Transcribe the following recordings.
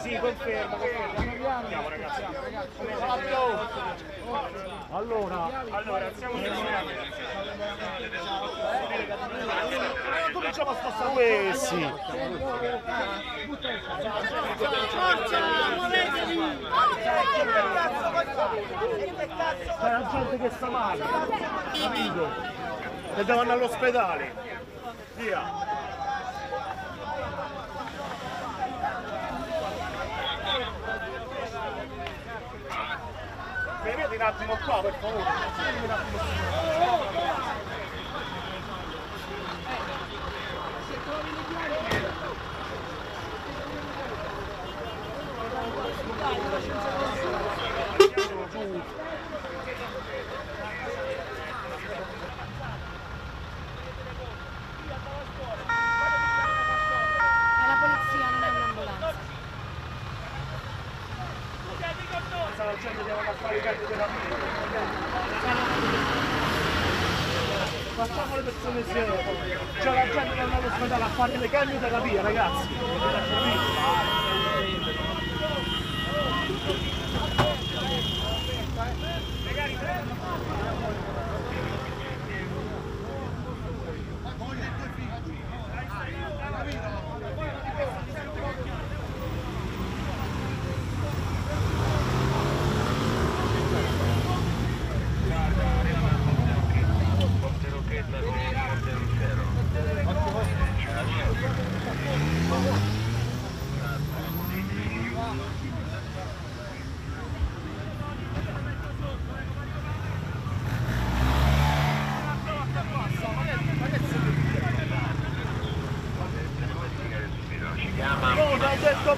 Sì, confermo, andiamo ragazzi. Allora, siamo in cominciamo a spassare. Sì. Forza, muovetevi! C'è la gente che sta male. E devo andare all'ospedale. Via. Venite un attimo qua, per favore. Facciamo le persone serie, c'è la gente che andava all'ospedale a fare le chemioterapie, ragazzi.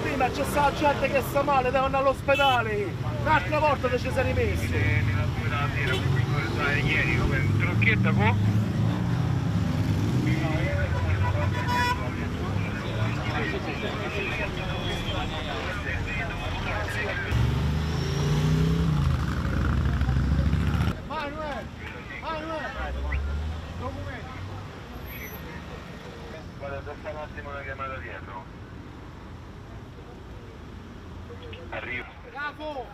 Prima c'è sta gente che sta male, devono andare all'ospedale. L'altra volta che ci sei rimesso ieri come trocchetta può? Manuel documenti. Guarda, devo fare un attimo una chiamata dietro. Arrivo. Bravo!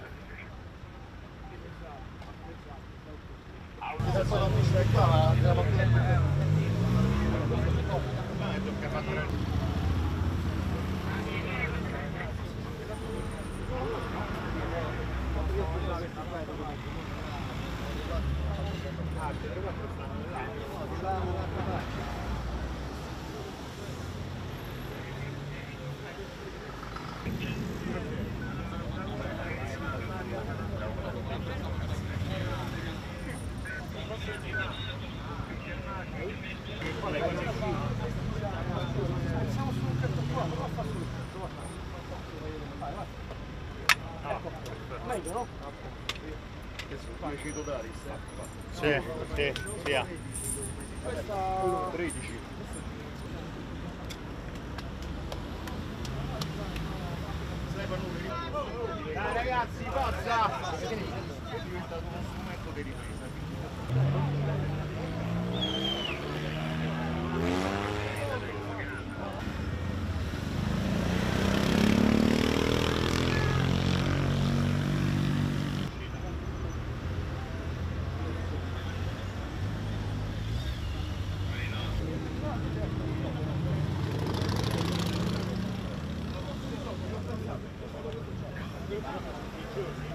Sì. Questa 13. Dai ragazzi, forza! È diventato uno strumento di ripresa. Good.